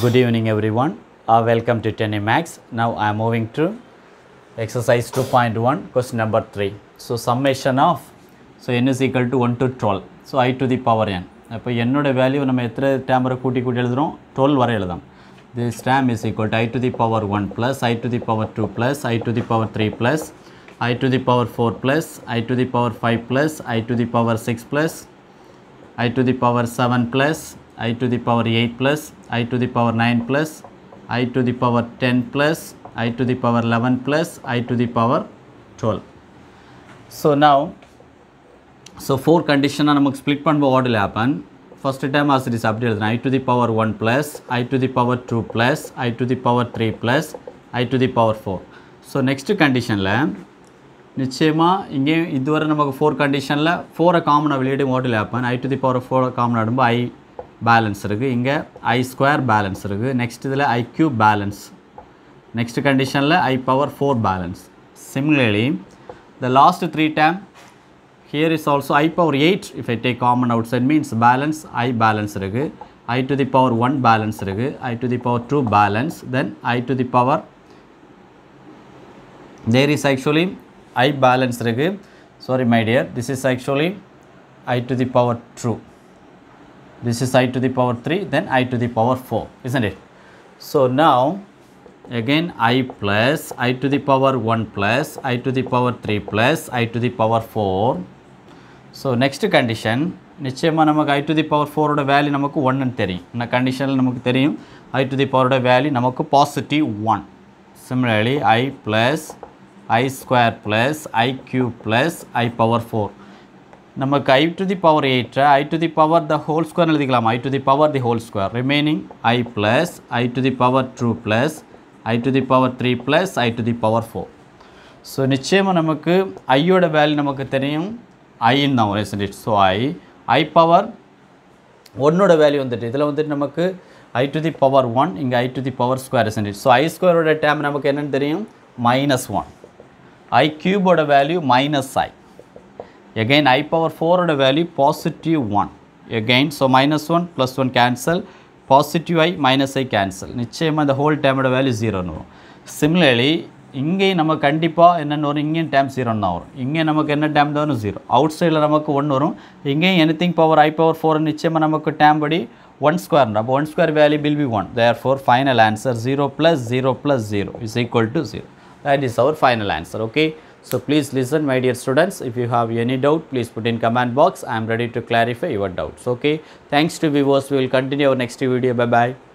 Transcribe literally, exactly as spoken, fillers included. Good evening everyone. Uh, welcome to Teni Maths. Now I am moving to exercise two point one, question number three. So summation of, so n is equal to one to twelve. So I to the power n. Appo n oda value nama ethra term ra kooti kooti eludrom twelve vara eludam. This term is equal to I to the power one plus I to the power two plus I to the power three plus I to the power four plus I to the power five plus I to the power six plus I to the power seven plus I to the power eight plus I to the power nine plus I to the power ten plus I to the power eleven plus I to the power twelve. So now, so four condition namak split pannumbodhu what will happen, first time as it is updated I to the power one plus I to the power two plus I to the power three plus I to the power four. So next condition la நிச்சயமா இங்க இதுவரை நமக்கு four condition la four common value what will happen, I to the power four common adumbo I balance irukku, inga I square balance irukku, next idla I cube balance, next condition la I power four balance. Similarly the last three term here is also I power eight, if I take common outside means balance, I balance irukku, I to the power one balance irukku, I to the power two balance, then I to the power, there is actually I balance irukku, sorry my dear, this is actually I to the power two, this is I to the power three, then I to the power four, isn't it? So now again I plus I to the power one plus I to the power three plus I to the power four. So next condition நிச்சயமா நமக்கு I to the power four ஓட value நமக்கு one ன்னு தெரியும். இந்த கண்டிஷன்ல நமக்கு தெரியும் I to the power ஓட வேல்யூ நமக்கு positive one. Similarly I plus I square plus I cube plus I power four. நமக்கு I to the power eight, I to the power the whole square எழுதிக்கலாம், I to the power the whole square, remaining I plus I to the power two plus I to the power three plus I to the power four. So நிச்சயமா நமக்கு I ஓட value நமக்கு தெரியும் I ன்னு தான், isn't it? So I I power one ஓட value வந்துட்டு இதல வந்துட்டு நமக்கு I to the power one, இங்க I to the power square, isn't it? So I square ஓட term நமக்கு என்னன்னு தெரியும் minus one, I cube ஓட value minus I, again I power four oda value positive one again, so minus one plus one cancel, positive I minus I cancel, நிச்சயமா the whole term oda value zero nu. Similarly inge namak kandipa enna varum, inge term zero nu varum, inge namak enna term varum zero, outside la namak one varum, inge anything power I power four நிச்சயமா namak term badi one square nu, appo one square value will be one, therefore final answer zero plus zero plus zero is equal to zero. That is our final answer. Okay, so please listen my dear students, if you have any doubt please put in comment box, I am ready to clarify your doubts. Okay, thanks to viewers, we will continue our next video. Bye bye.